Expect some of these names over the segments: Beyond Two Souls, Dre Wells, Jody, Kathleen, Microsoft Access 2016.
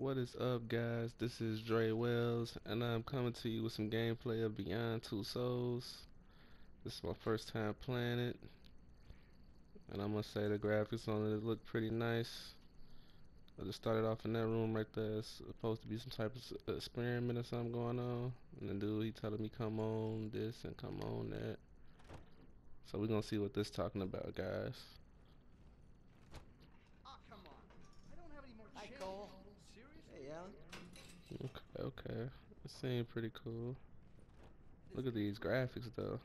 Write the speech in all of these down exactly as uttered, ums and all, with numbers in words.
What is up, guys? This is Dre Wells, and I'm coming to you with some gameplay of Beyond Two Souls. This is my first time playing it, and I'm gonna say the graphics on it look pretty nice. I just started off in that room right there. It's supposed to be some type of experiment or something going on, and the dude, he telling me come on this and come on that. So we're gonna see what this talking about, guys. Hi, Cole. Hey, Alan. Okay, okay. It seemed pretty cool. Look at these graphics, though.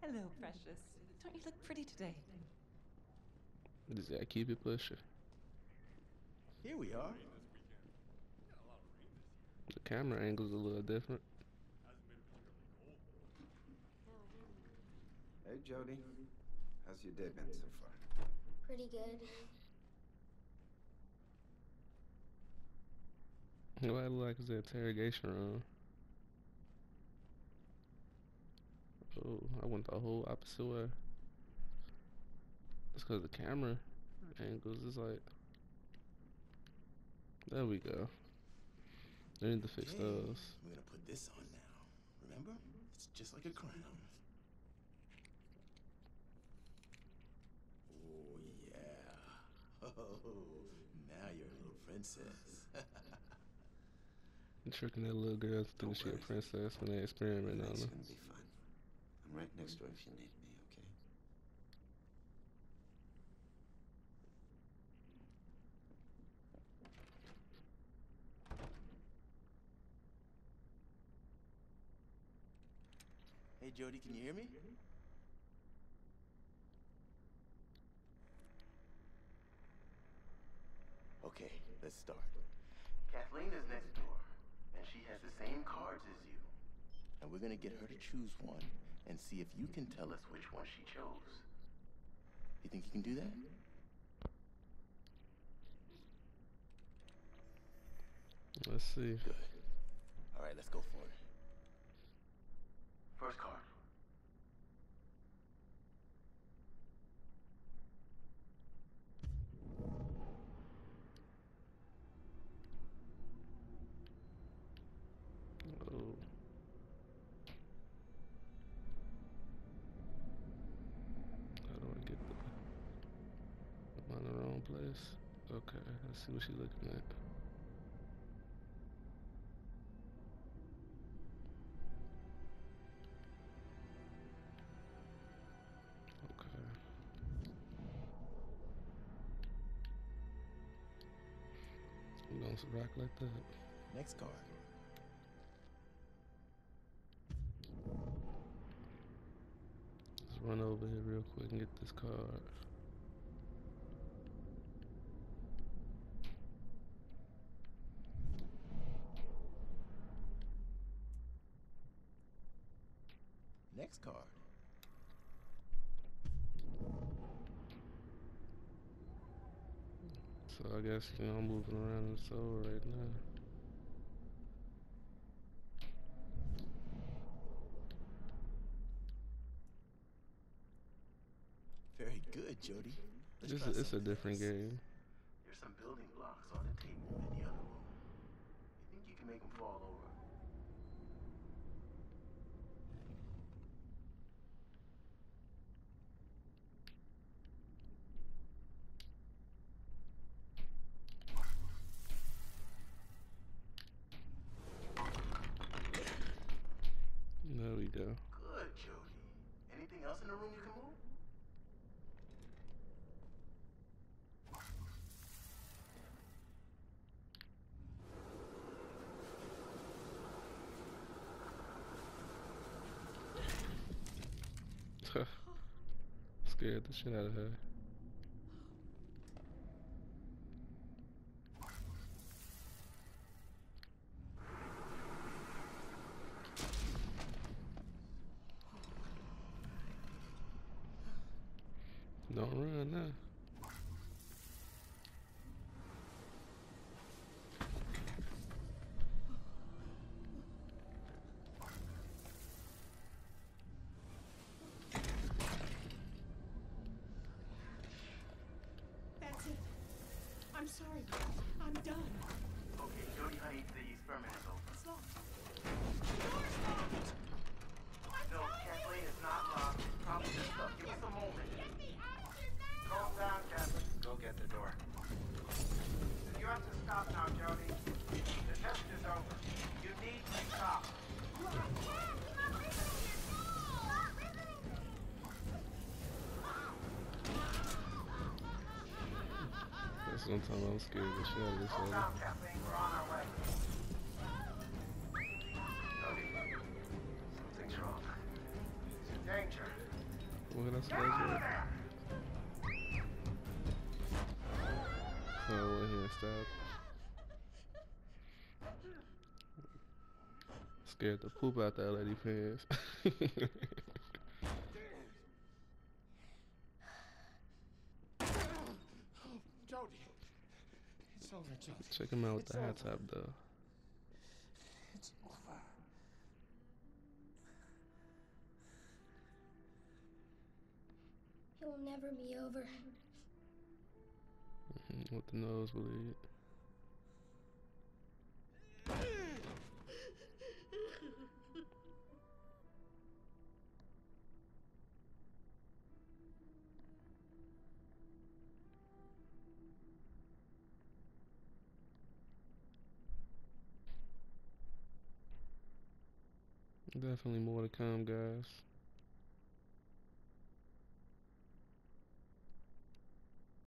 Hello, precious. Don't you look pretty today? Just gotta keep it pushing. Here we are. The camera angle's a little different. Hey, Jody. How's your day been so far? Pretty good. What I like is the interrogation room. Oh, I went the whole opposite way. That's because the camera angles is like. There we go. I need to fix okay. those. We're gonna put this on now. Remember, it's just like a crown. Oh yeah. Oh, now you're a little princess. Tricking that little girl to think she a princess when they experiment on her. It's gonna be fun. I'm right next door if you need me, okay? Hey, Jody, can you hear me? Okay, let's start. Kathleen is next door. And she has the same cards as you. And we're gonna get her to choose one and see if you can tell us which one she chose. You think you can do that? Let's see. Good. All right, let's go for it. First card. Oh. How do I get the... I'm on the wrong place. Okay, let's see what she's looking at. Okay. We don't rock like that. Next card. Run over here real quick and get this card. Next card. So I guess, you know, I'm moving around in the soul right now. Very good, Jody. Let's it's, a, it's a different else. game. There's some building blocks on the table in the other room. You think you can make them fall over? There we go. Good, Jody. Anything else in the room you can move? Scared the shit out of her. Don't run now. I'm sorry. I'm done. Okay, Jody, honey, the sperm is over. It's locked. The door's locked! I'm no, Kathleen is not locked. It's probably just stuck. Give us a moment. Get me out of here now! Calm down, Kathleen. Go get the door. You have to stop now, Jody. The test is over. You need to stop. Look, Kath, you're not listening to me. Not listening to me. That's one time I'm scared of the shit out of this one. Stop, Kathleen. We're on our way. Jody, something's wrong. It's in danger. What can I say? Get out of there! Oh, right here, stop. Scared the poop out that lady pants. Jody. It's over, Jody. Check him out with it's the high top though. It's over. It will never be over. With the nose, believe it. Definitely more to come, guys.